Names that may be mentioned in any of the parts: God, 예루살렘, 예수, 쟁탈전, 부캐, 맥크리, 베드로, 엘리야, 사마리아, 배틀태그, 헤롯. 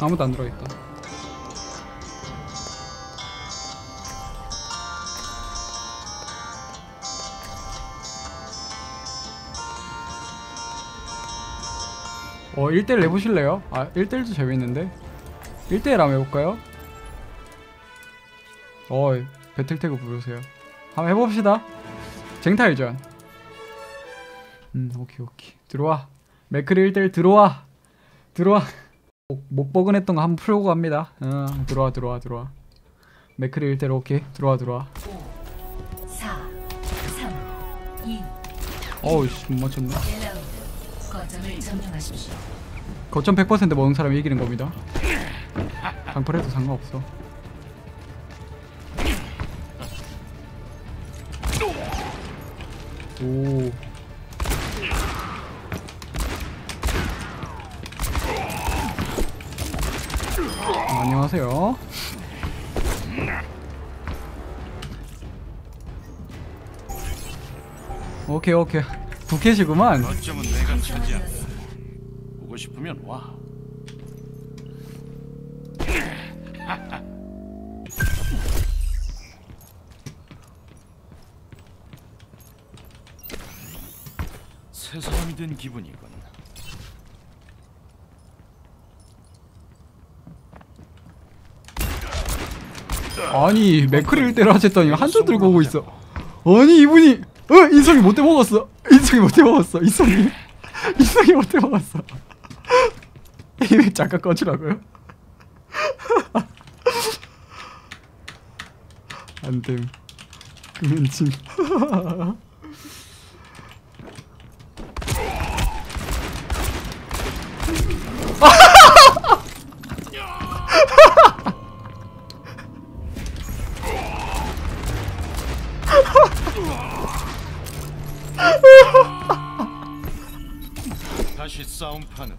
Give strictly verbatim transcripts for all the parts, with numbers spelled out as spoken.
아무도 안 들어있다. 어 일 대일 해보실래요? 아 일 대일도 재밌는데? 일 대일 한번 해볼까요? 어 배틀태그 부르세요. 한번 해봅시다. 쟁탈전. 음 오케이 오케이 들어와. 맥크리 일 대일 들어와 들어와. 목 버근했던 거 한번 풀고 갑니다. 어 들어와 들어와 들어와. 맥크리 일 대일 오케이 들어와 들어와. 오 사 삼 이 어우 씨 못 맞췄네. 거점을 점령하십시오. 거점 백 퍼센트 먹은 사람이 이기는 겁니다. 방풀해도 상관없어. 오. 아, 안녕하세요. 오케이 오케이. 부캐시구만. 거점은 내가 차지한다. 오고 싶으면 와. 새 사람이 된 기분이군. 아니 맥크릴 때를 하셨더니 한쪽 들고 오고 있어. 아니 이분이 어 인성이 못돼 먹었어. 인성이 못해 먹었어. 인성이 인성이 못해 먹었어. 이게 잠깐 꺼지라고요? 안됨. 금연침. 다시 싸움판으로.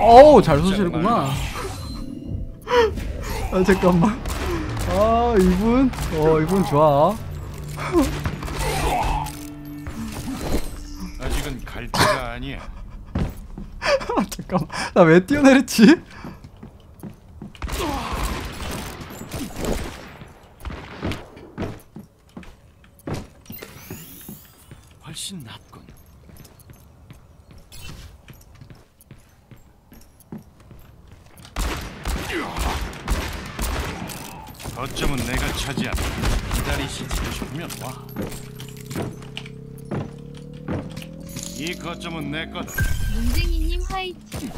어우 잘 쏘시는구나. 아 잠깐만. 아 이분, 어 이분 좋아. 아직은 갈 때가 아니야. 아 잠깐만 나 왜 뛰어내렸지? 훨씬 낫군. 어쩌면 내가 차지한다. 기다리시지 싶으면 와. 이 거점은 내 거다. 문쟁이님 화이팅.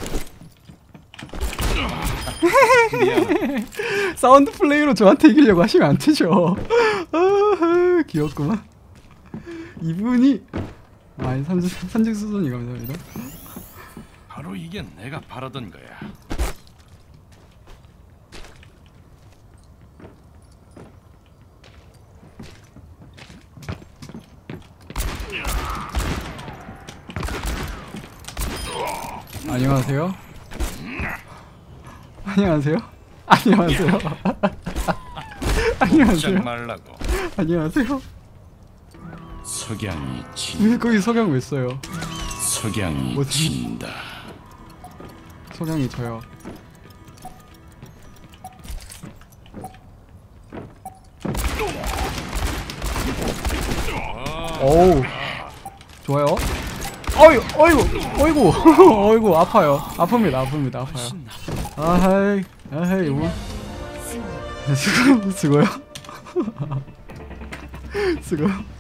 사운드 플레이로 저한테 이기려고 하시면 안 되죠. 귀엽구만. 이분이 아니 산직수선이 감사합니다. 바로 이게 내가 바라던 거야. 안녕하세요. 안녕하세요. 안녕하세요. 안녕하세요. 안녕하세요. 석양이 진. 왜 거기 석양 왜 써요? 석양이 진다. 석양이 저요. 어우 좋아요. 어이구, 어이구, 어이구, 어이구, 아파요. 아픕니다, 아픕니다, 아파요. 아하이, 아하이, 뭐. 수고, 수고요. 수고요.